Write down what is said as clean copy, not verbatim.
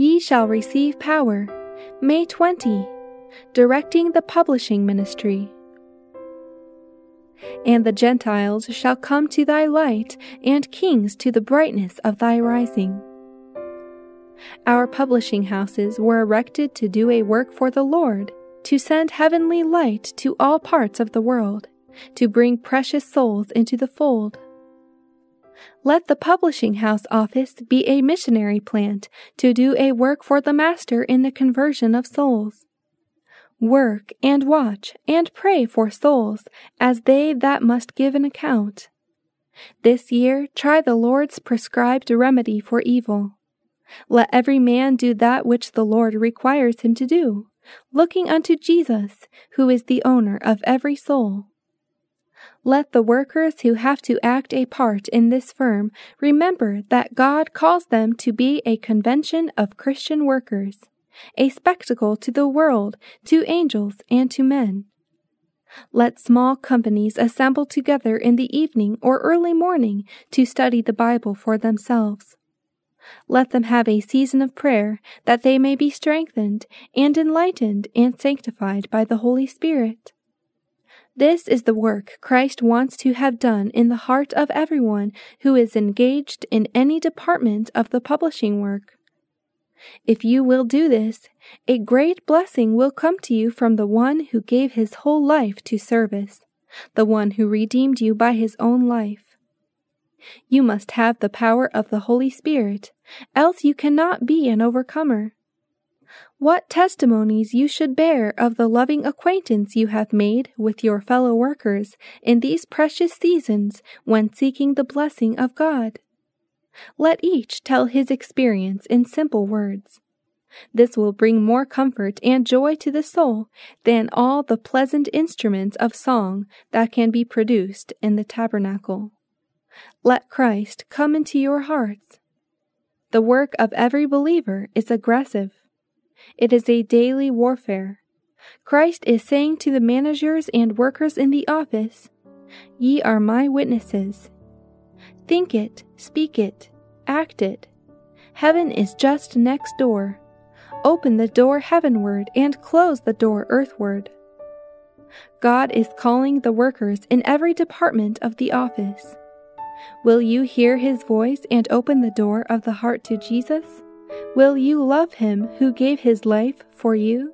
Ye Shall Receive Power, May 20, directing the publishing ministry. And the Gentiles shall come to thy light, and kings to the brightness of thy rising. Our publishing houses were erected to do a work for the Lord, to send heavenly light to all parts of the world, to bring precious souls into the fold. Let the publishing house office be a missionary plant to do a work for the Master in the conversion of souls. Work and watch and pray for souls as they that must give an account. This year try the Lord's prescribed remedy for evil. Let every man do that which the Lord requires him to do, looking unto Jesus, who is the owner of every soul. Let the workers who have to act a part in this firm remember that God calls them to be a convention of Christian workers, a spectacle to the world, to angels, and to men. Let small companies assemble together in the evening or early morning to study the Bible for themselves. Let them have a season of prayer, that they may be strengthened and enlightened and sanctified by the Holy Spirit. This is the work Christ wants to have done in the heart of everyone who is engaged in any department of the publishing work. If you will do this, a great blessing will come to you from the One who gave His whole life to service, the One who redeemed you by His own life. You must have the power of the Holy Spirit, else you cannot be an overcomer. What testimonies you should bear of the loving acquaintance you have made with your fellow workers in these precious seasons when seeking the blessing of God! Let each tell his experience in simple words. This will bring more comfort and joy to the soul than all the pleasant instruments of song that can be produced in the tabernacle. Let Christ come into your hearts. The work of every believer is aggressive. It is a daily warfare. Christ is saying to the managers and workers in the office, "Ye are my witnesses." Think it, speak it, act it. Heaven is just next door. Open the door heavenward and close the door earthward. God is calling the workers in every department of the office. Will you hear His voice and open the door of the heart to Jesus? Will you love Him who gave His life for you?